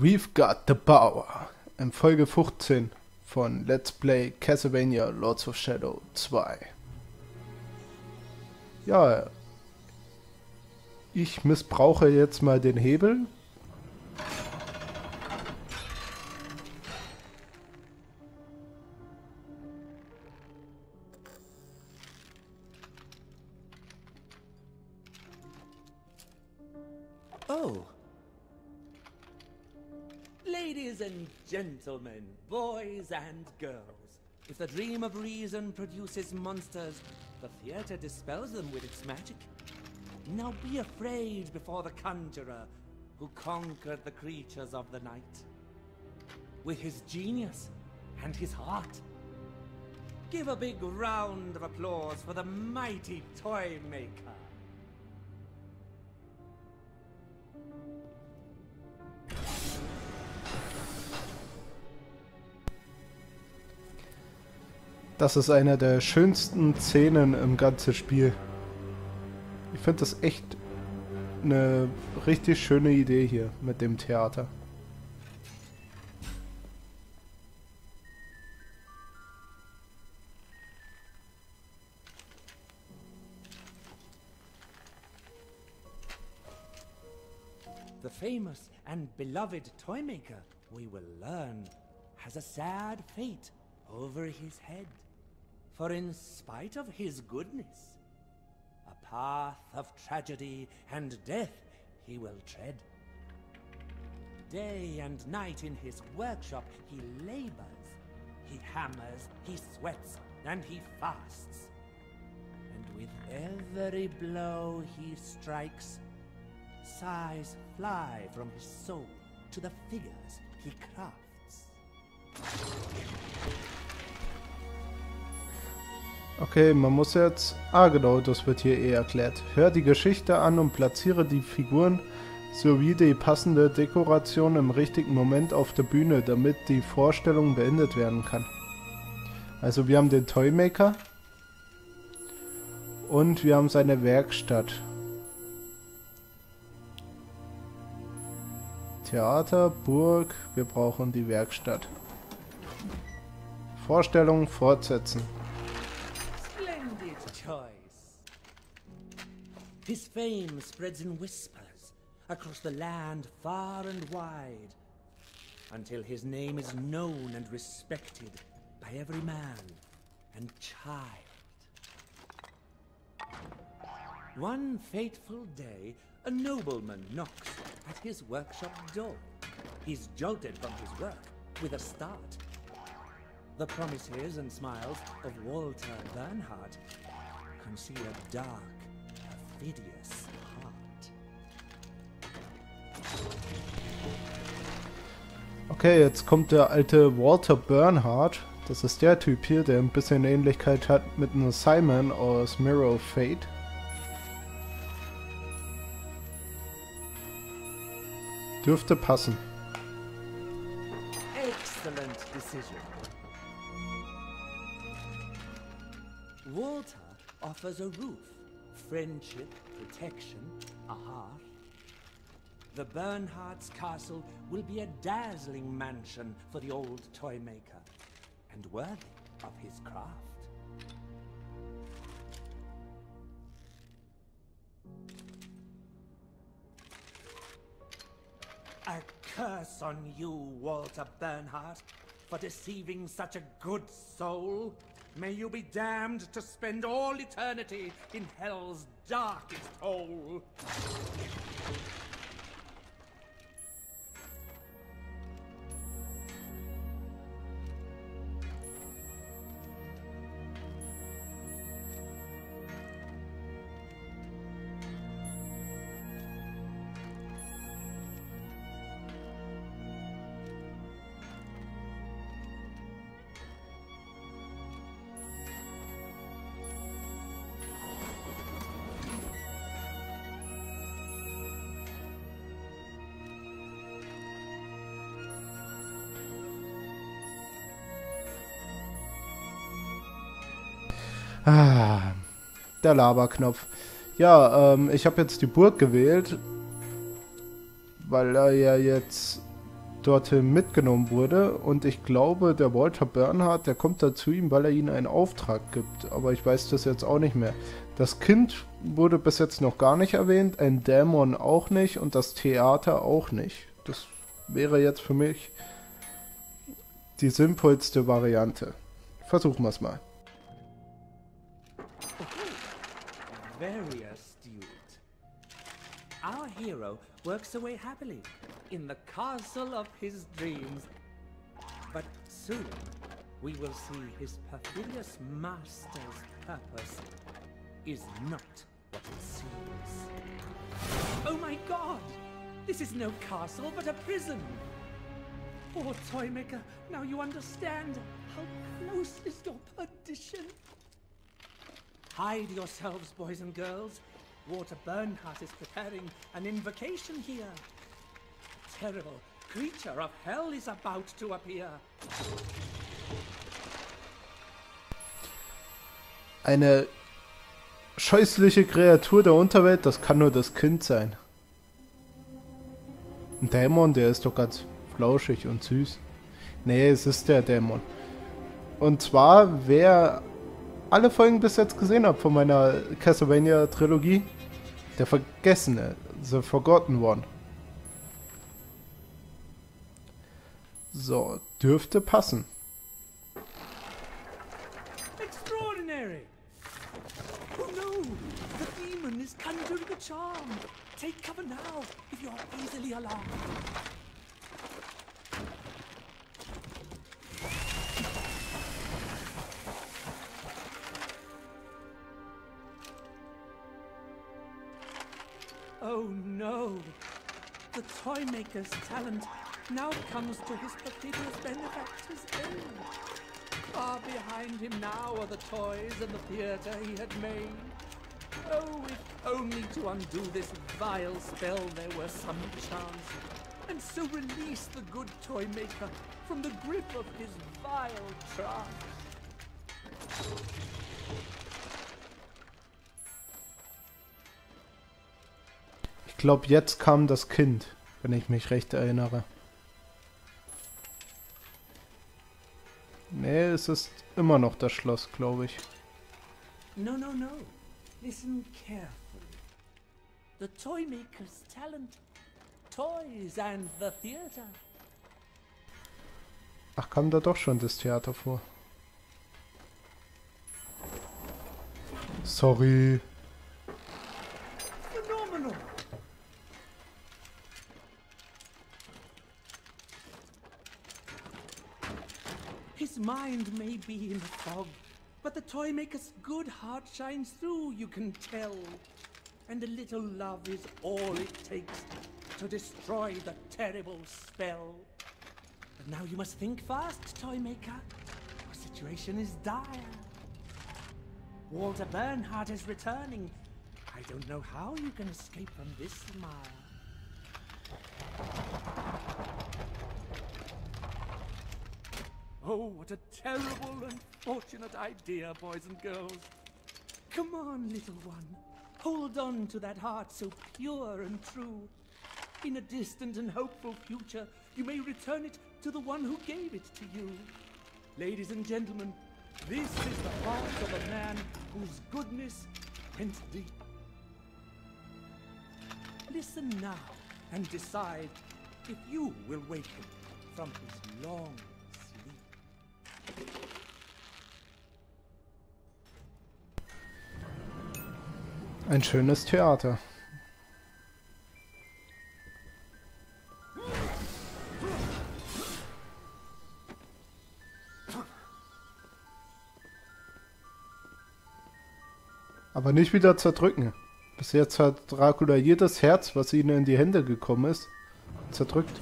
We've Got the Power in Folge 15 von Let's Play Castlevania Lords of Shadow 2. Ja, ich missbrauche jetzt mal den Hebel. Gentlemen, boys and girls, if the dream of reason produces monsters, the theater dispels them with its magic. Now be afraid before the conjurer who conquered the creatures of the night with his genius and his heart. Give a big round of applause for the mighty toy maker. Das ist eine der schönsten Szenen im ganzen Spiel. Ich finde das echt eine richtig schöne Idee hier mit dem Theater. The famous and beloved toymaker, we will learn, has a sad fate over his head. For in spite of his goodness, a path of tragedy and death he will tread. Day and night in his workshop he labors, he hammers, he sweats, and he fasts. And with every blow he strikes, sighs fly from his soul to the figures he crafts. Okay, man muss jetzt... Ah genau, das wird hier eh erklärt. Hör die Geschichte an und platziere die Figuren sowie die passende Dekoration im richtigen Moment auf der Bühne, damit die Vorstellung beendet werden kann. Also wir haben den Toymaker und wir haben seine Werkstatt. Theater, Burg, wir brauchen die Werkstatt. Vorstellung fortsetzen. His fame spreads in whispers across the land far and wide, until his name is known and respected by every man and child. One fateful day, a nobleman knocks at his workshop door. He's jolted from his work with a start. The promises and smiles of Walter Bernhardt conceal a dark, okay, jetzt kommt der alte Walter Bernhardt. Das ist der Typ hier, der ein bisschen Ähnlichkeit hat mit einem Simon aus Mirror of Fate. Dürfte passen. Excellent decision. Walter offers a roof, friendship, protection, a hearth. The Bernhardt's castle will be a dazzling mansion for the old toy maker, and worthy of his craft. A curse on you, Walter Bernhardt, for deceiving such a good soul. May you be damned to spend all eternity in hell's darkest hole. Ah, der Laberknopf. Ja, ich habe jetzt die Burg gewählt, weil er ja jetzt dorthin mitgenommen wurde. Und ich glaube, der Walter Bernhardt, der kommt da zu ihm, weil er ihnen einen Auftrag gibt. Aber ich weiß das jetzt auch nicht mehr. Das Kind wurde bis jetzt noch gar nicht erwähnt, ein Dämon auch nicht und das Theater auch nicht. Das wäre jetzt für mich die sinnvollste Variante. Versuchen wir es mal. Very astute. Our hero works away happily in the castle of his dreams. But soon we will see his perfidious master's purpose is not what it seems. Oh my god! This is no castle but a prison! Poor Toymaker, now you understand how close is your perdition. Hide yourselves, boys and girls. Walter Bernhardt is preparing an invocation here. A terrible creature of hell is about to appear. Eine scheußliche Kreatur der Unterwelt, das kann nur das Kind sein. Ein Dämon, der ist doch ganz flauschig und süß. Nee, es ist der Dämon. Und zwar, wer alle Folgen bis jetzt gesehen habe von meiner Castlevania-Trilogie. Der Vergessene, The Forgotten One. So, dürfte passen. Extraordinary. Oh no, the demon is undoing the charm. Take cover now, if you are easily alarmed. Oh no! The toymaker's talent now comes to his perfidious benefactor's aid. Far behind him now are the toys and the theatre he had made. Oh, if only to undo this vile spell there were some chance, and so release the good toymaker from the grip of his vile trash. Ich glaube, jetzt kam das Kind, wenn ich mich recht erinnere. Nee, es ist immer noch das Schloss, glaube ich. No, no, no. Listen carefully. The toymaker's talent, toys and the theater. Ach, kam da doch schon das Theater vor. Sorry. Mind may be in the fog, but the toymaker's good heart shines through, you can tell. And a little love is all it takes to destroy the terrible spell. But now you must think fast, toymaker. Your situation is dire. Walter Bernhardt is returning. I don't know how you can escape from this mire. Oh, what a terrible, unfortunate idea, boys and girls. Come on, little one. Hold on to that heart so pure and true. In a distant and hopeful future, you may return it to the one who gave it to you. Ladies and gentlemen, this is the heart of a man whose goodness went deep. Listen now and decide if you will wake him from his long ein schönes Theater. Aber nicht wieder zerdrücken. Bis jetzt hat Dracula jedes Herz, was ihnen in die Hände gekommen ist, zerdrückt.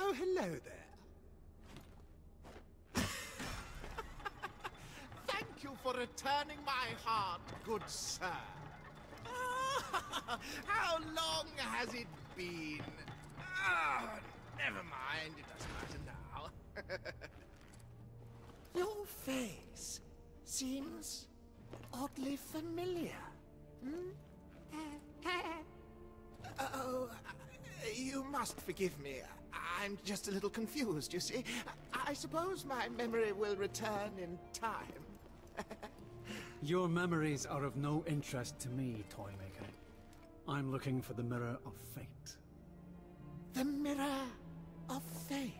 Oh, hello there. Thank you for returning my heart, good sir. How long has it been? Oh, never mind, it doesn't matter now. Your face seems oddly familiar. Oh, you must forgive me. I'm just a little confused, you see. I suppose my memory will return in time. Your memories are of no interest to me, Toymaker. I'm looking for the Mirror of Fate. The Mirror of Fate?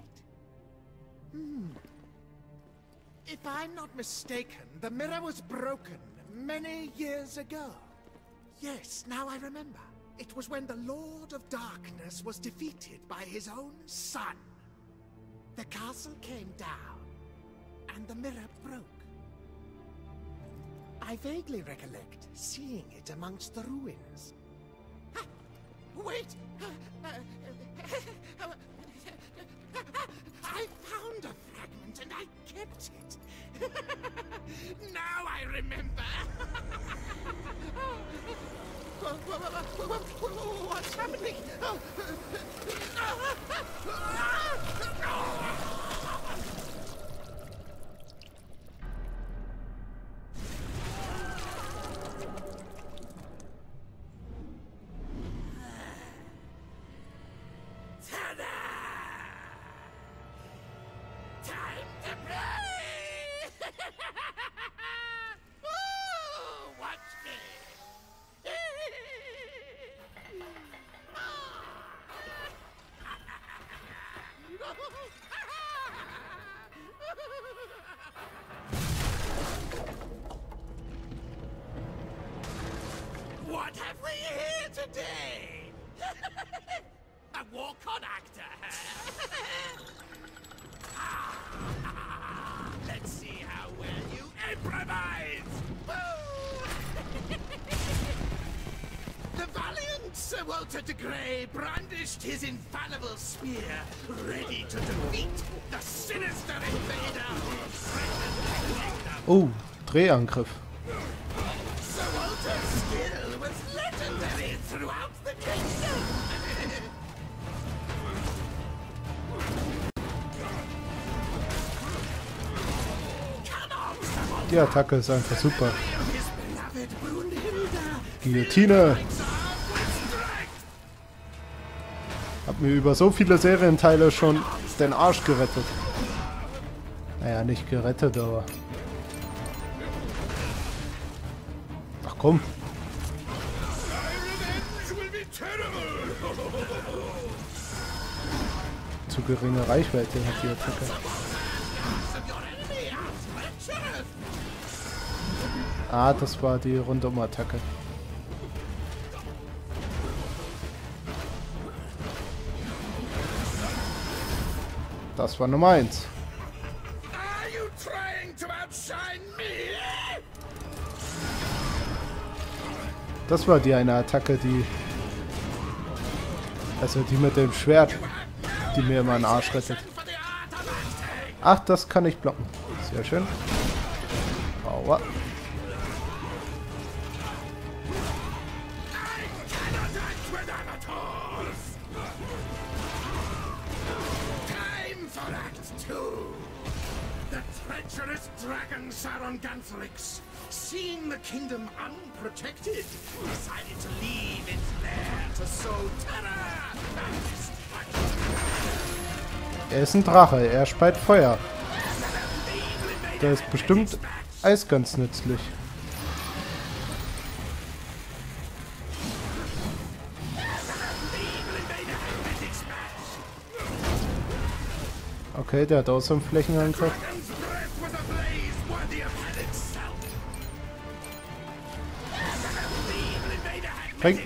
If I'm not mistaken, the mirror was broken many years ago. Yes, now I remember. It was when the Lord of Darkness was defeated by his own son. The castle came down, and the mirror broke. I vaguely recollect seeing it amongst the ruins. Ah, wait! I found a fragment and I kept it. Now I remember! What's happening? What have we here today? A walk-on actor, huh? Let's see how well you improvise! The valiant Sir Walter de Grey brandished his infallible spear, ready to defeat the sinister invader who threatened the kingdom. Oh, Drehangriff. Sir Walter's skill was legendary throughout the kingdom. Die Attacke ist einfach super. Guillotine. Hab mir über so viele Serienteile schon den Arsch gerettet. Naja, nicht gerettet, aber... Ach komm. Zu geringe Reichweite hat die Attacke. Ah, das war die Rundum-Attacke. Das war Nummer 1. Das war die eine Attacke, die... Also die mit dem Schwert, die mir immer einen Arsch rettet. Ach, das kann ich blocken. Sehr schön. Aua. Seeing the kingdom unprotected, decided to leave its lair to sow terror and destruction. Er ist ein Drache, er speit Feuer. Der ist bestimmt Eis ganz nützlich. Okay, der hat auch so einen Flächenangriff. Spring!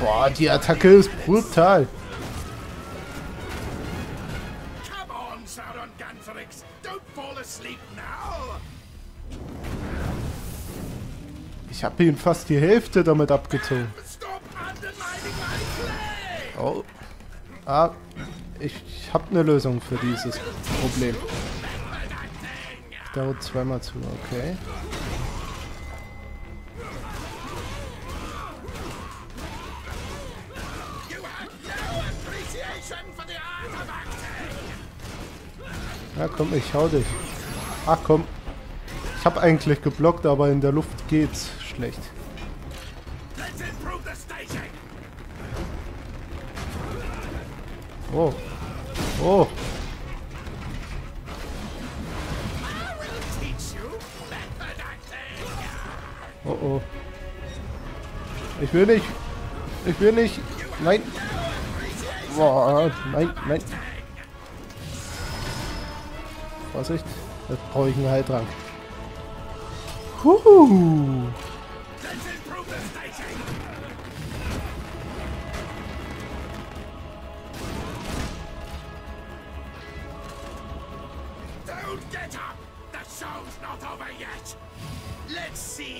Boah, die Attacke ist brutal. Ich habe ihm fast die Hälfte damit abgezogen. Oh. Ah, ich habe eine Lösung für dieses Problem. Da haut zweimal zu, okay. Ja, komm, ich hau dich. Ach komm. Ich habe eigentlich geblockt, aber in der Luft geht's schlecht. Oh. Oh. Oh oh. Ich will nicht. Ich will nicht. Nein. Boah, nein, nein. Vorsicht. Jetzt brauche ich einen Heiltrank. Huhu.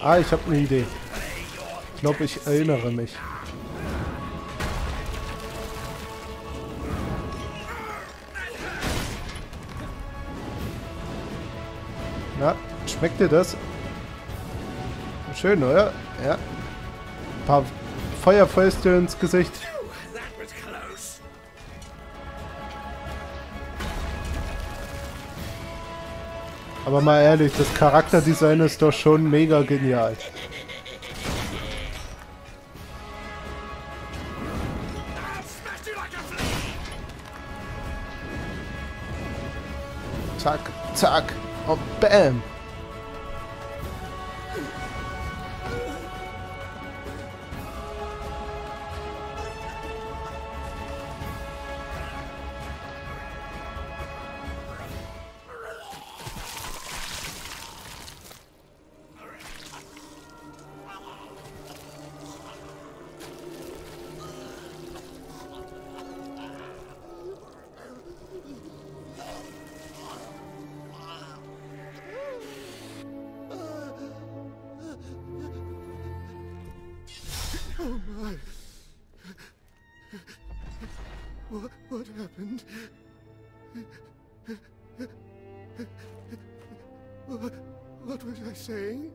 Ah, ich habe eine Idee. Ich glaube, ich erinnere mich. Na, schmeckt dir das? Schön, oder? Ja. Ein paar Feuerfäuste ins Gesicht. Aber mal ehrlich, das Charakterdesign ist doch schon mega genial. Zack, zack, oh bam! What happened? What was I saying?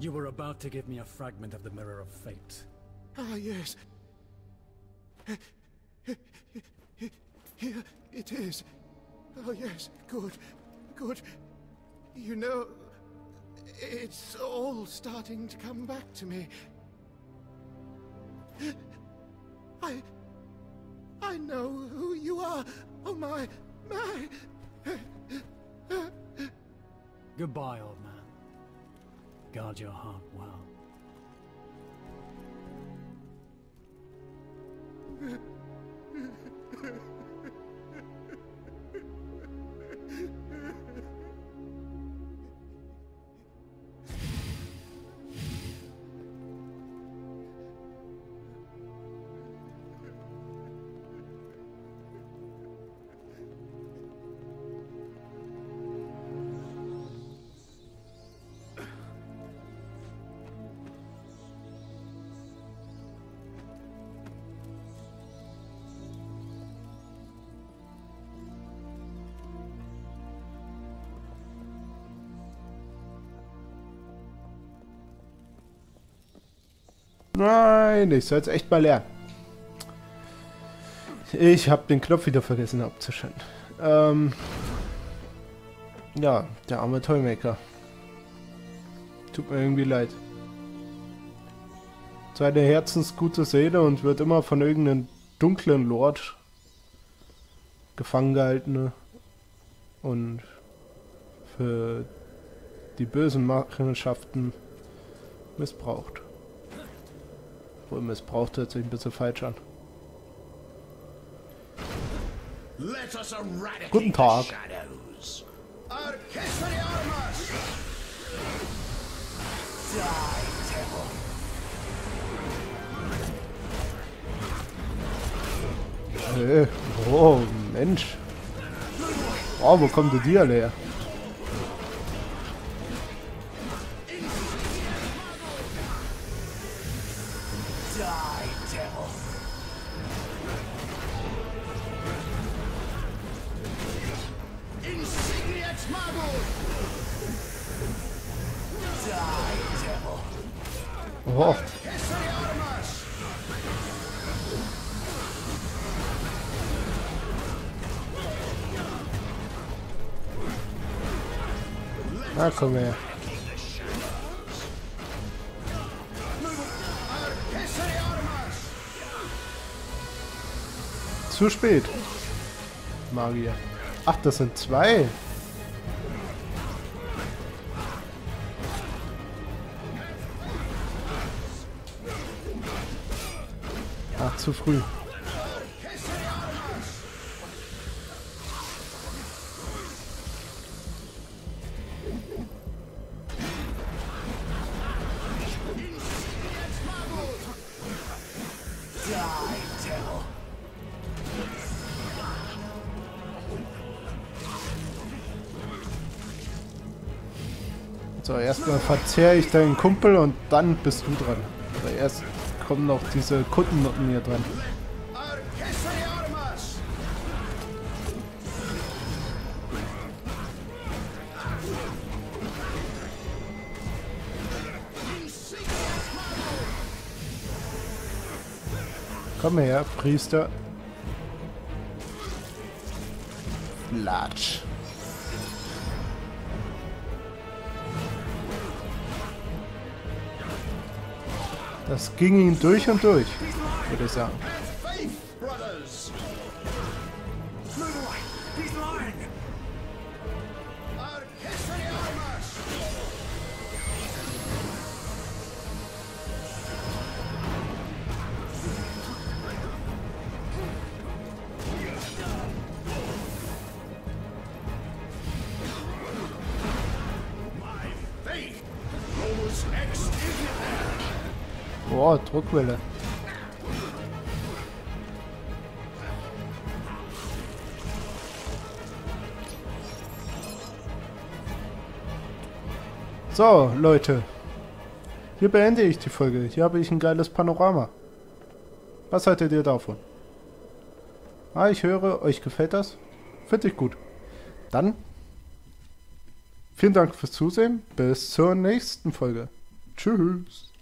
You were about to give me a fragment of the Mirror of Fate. Ah, yes. Here it is. Oh, yes. Good. Good. You know, it's all starting to come back to me. I know who you are. Oh my, my. Goodbye, old man. Guard your heart well. Nein, ich soll es echt mal lernen. Ich habe den Knopf wieder vergessen abzuschalten. Ja, der arme Toymaker. Tut mir irgendwie leid. Seine herzensgute Seele und wird immer von irgendeinem dunklen Lord gefangen gehalten. Und für die bösen Machenschaften missbraucht. Missbraucht hört sich ein bisschen falsch an. Guten Tag. Oh, Mensch. Oh, wo kommt die alle her? Oh. Na komm her. Zu spät. Magier. Ach, das sind zwei. Ach, zu früh. So, erstmal verzehre ich deinen Kumpel und dann bist du dran. Aber erst kommen noch diese Kundennoten hier dran. Komm her, Priester. Latsch. Das ging ihm durch und durch, würde ich sagen. Boah, Druckwelle. So, Leute. Hier beende ich die Folge. Hier habe ich ein geiles Panorama. Was haltet ihr davon? Ah, ich höre, euch gefällt das? Finde ich gut. Dann, vielen Dank fürs Zusehen. Bis zur nächsten Folge. Tschüss.